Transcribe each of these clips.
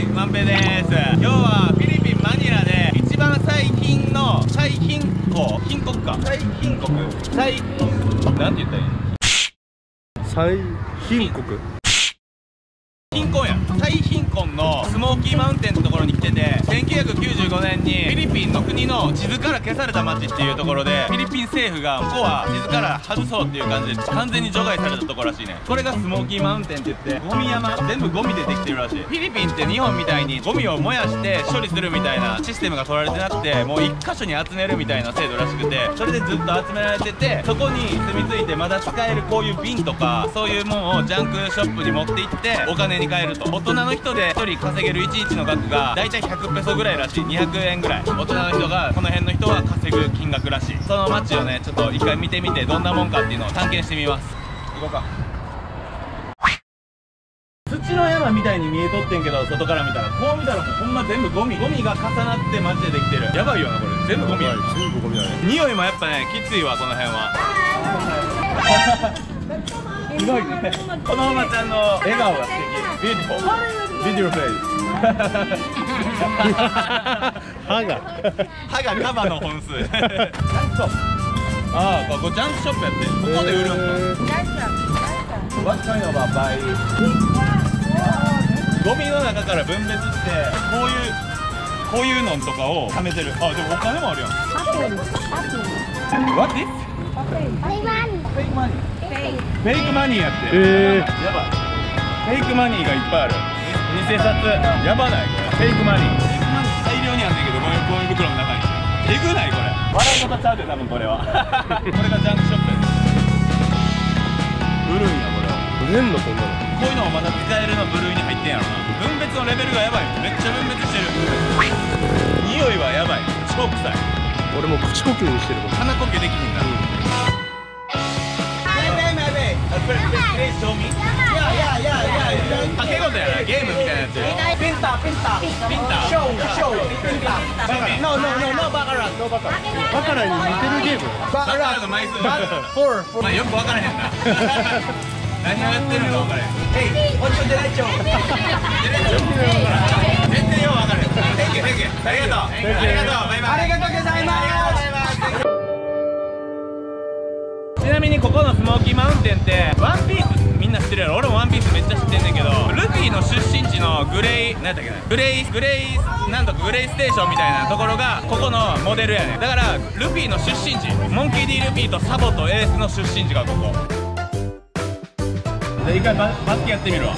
はい、まんべです。今日はフィリピンマニラで一番最近の最貧国、なんて言ったらいいの？最貧国。貧困や。最貧困のスモーキーマウンテンのところに来てて、1995年にフィリピンの国の地図から消された町っていうところで、フィリピン政府がここは地図から外そうっていう感じで完全に除外されたところらしいね。これがスモーキーマウンテンって言って、ゴミ山、全部ゴミでできてるらしい。フィリピンって日本みたいにゴミを燃やして処理するみたいなシステムが取られてなくて、もう一箇所に集めるみたいな制度らしくて、それでずっと集められてて、そこに住み着いてまだ使えるこういう瓶とかそういうもんをジャンクショップに持って行ってお金に変えると、大人の人で1人稼げる1日の額がだいたい100ペソぐらいらしい。200円ぐらい、大人の人が、この辺の人は稼ぐ金額らしい。その街をね、ちょっと一回見てみて、どんなもんかっていうのを探検してみます。行こうか。土の山みたいに見えとってんけど、外から見たらこう見たらほんま全部ゴミが重なって街でできてる。やばいよなこれ、全部ゴミや。全部ゴミだね。匂いもやっぱねきついわ、この辺は。すごいね、このおばちゃんの笑顔が素敵。ビューティフォー、ビューティフルフェイス。歯がカバの本数。ああ、ここジャンクショップやって、ここで売るんだ。What kind of a buy? ゴミの中から分別して、こういうのんとかを貯めてる。あ、でもお金もあるやん。What is? フェイクマニーやって。やばい。フェイクマニーがいっぱいある。偽札やばないこれ。フェイクマニー大量にあんねんけど、ゴミ袋の中に。えぐないこれ、笑い方ちゃうで多分これは。これがジャンクショップやで。売るんやこれは。売れんのこんなの。こういうのもまだ使えるの部類に入ってんやろな。分別のレベルがやばい。めっちゃ分別してる。匂いはやばい、超臭い。俺もう口呼吸にしてる。鼻呼吸できひんな。掛け事やな、ゲームみたいなやつ。ピンター。バカラに似てるゲーム。バカラの枚数。まあよくわからへんな。何をやってるのこれ。全然ようわからへん。ありがとうございます。ちなみにここのスモーキーマウンテンってワンピースみんな知ってるやろ。俺もワンピースめっちゃ知ってんねんけど、ルフィの出身地のグレイステーションみたいなところがここのモデルやねん。だからルフィの出身地、モンキー D ルフィとサボとエースの出身地がここ。じゃあ一回バスケやってみるわ。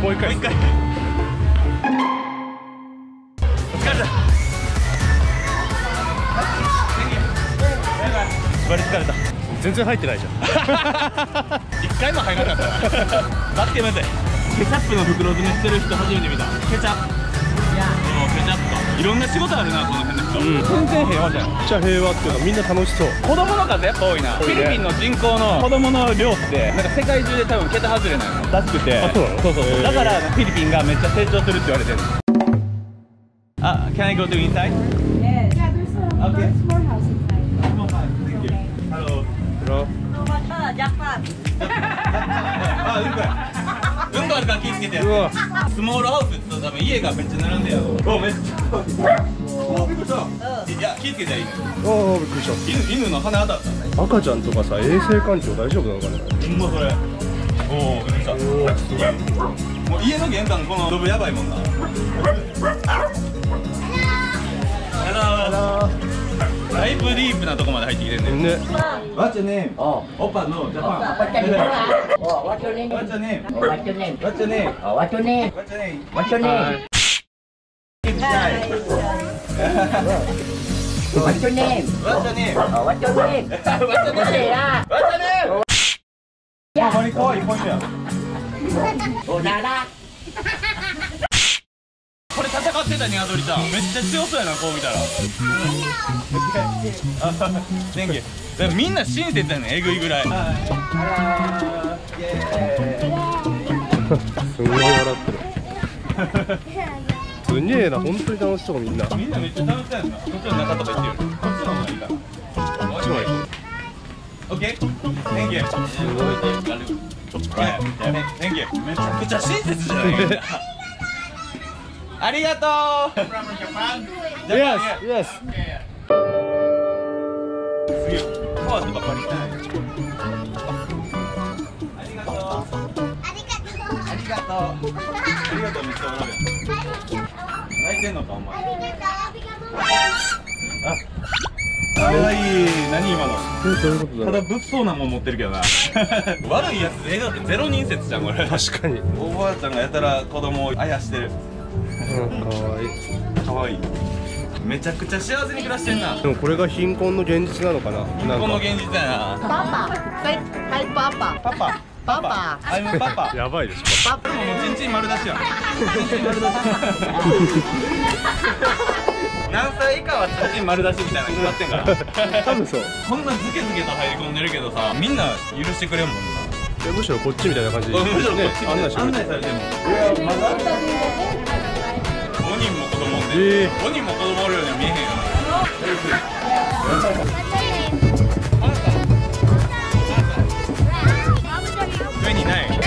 もう一回。疲れた。疲れた。全然入ってないじゃん。一回も入らなかった。バスケまずい。ケチャップの袋詰めしてる人初めて見た。ケチャップ。いろんな仕事あるなこの辺の人。全然平和じゃん。めっちゃ平和っていうか、みんな楽しそう。子供の数やっぱ多いな。フィリピンの人口の子供の量ってなんか世界中で多分桁外れないのらしくて。そうそう。だからフィリピンがめっちゃ成長するって言われてる。あ、can I go to inside? Yes. Yeah, there's a small house inside. Thank you. Hello. Hello. Japan. あ、うんこ。うんこあるから気をつけてや。スモールハウスって多分家がめっちゃ並んでやろ。めっちゃ。びっくりした。いや、気をつけてやいい。びっくりした。犬の鼻当たった。赤ちゃんとかさ、衛生環境大丈夫なのかね。ほんまそれ。びっくりした。もう家の玄関このドブやばいもんな。だいぶディープなとこまで入ってきてるね。What's your name? オパのジャパン。What's your name? What's your name? これ戦ってたニワトリさん、めっちゃ強そうやな、こう見たら。みんな親切やねん、えぐいぐらい。すごい笑ってる。すげえな、本当に楽しそう、みんな。みんなめっちゃ楽しそうやんな。こっちの中とか行ってる。こっちの方がいいか。こっちの方がいい。オッケー。Thank you。すごい。Thank you。めちゃくちゃ親切じゃないか。ありがとう。Yes, yes。すげえ。変わってばかりじゃない。ありがとう。ありがとう。ありがとう。見つかるよ。泣いてんのかお前。ありがとう。あ。かわいい、何今の。ただ物騒なもん持ってるけどな。悪いやつ、笑顔ってゼロ人説じゃん、これ。確かに。おばあちゃんがやたら子供をあやしてる。かわいい。かわいい。めちゃくちゃ幸せに暮らしてんな。でもこれが貧困の現実なのかな。貧困の現実だな。パパ。はい、パパ。パパ。パパ。あいもパパ。やばいでしょ。パパももうちんちん丸出しやん。ちんちん丸出し。何歳以下は写真丸出しみたいな決まってんから多分そう。こんなズケズケと入り込んでるけどさ、みんな許してくれんもんな。むしろこっちみたいな感じで、むしろこっちみたいな案内されてるもん。5人も子供おんねん。5人も子供おるようには見えへんよ。上にない。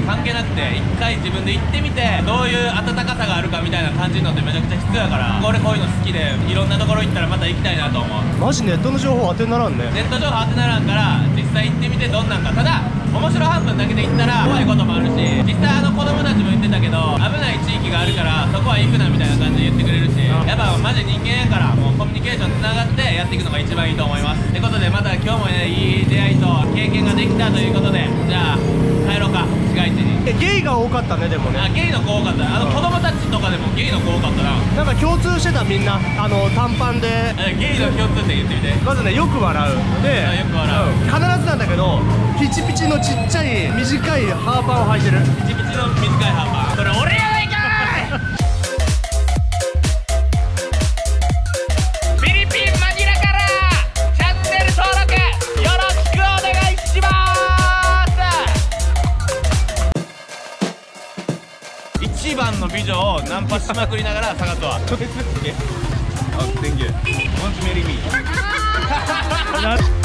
に関係なくて、一回自分で行ってみてどういう温かさがあるかみたいな感じのってめちゃくちゃ必要だから、俺こういうの好きでいろんなところ行ったらまた行きたいなと思う。マジネットの情報当てにならんね。ネット情報当てにならんから実際行ってみてどんなんか。ただ面白半分だけで行ったら怖いこともあるし、実際子供たちも言ってたけど危ない地域があるからそこは行くなみたいな感じで言ってくれるし、やっぱマジ人間やからもうコミュニケーションつながってやっていくのが一番いいと思います。ってことでまた今日もね、いい出会いと経験ができたということで、じゃあ帰ろうか、市街地に。ゲイが多かったね。でもね、あ、ゲイの子多かった。子供たちとかでもゲイの子多かったな。なんか共通してた、みんな短パンでゲイの共通点言ってみて。まずね、よく笑うで、よく笑う、必ずなんだけどピチピチのちっちゃい短いハーパンを履いてる。ピチピチの短いハーパン、それ俺やないかーい一番の美女をナンパしまくりながら探すわ。ちょっと待って。あ、Thank you。Want to marry me?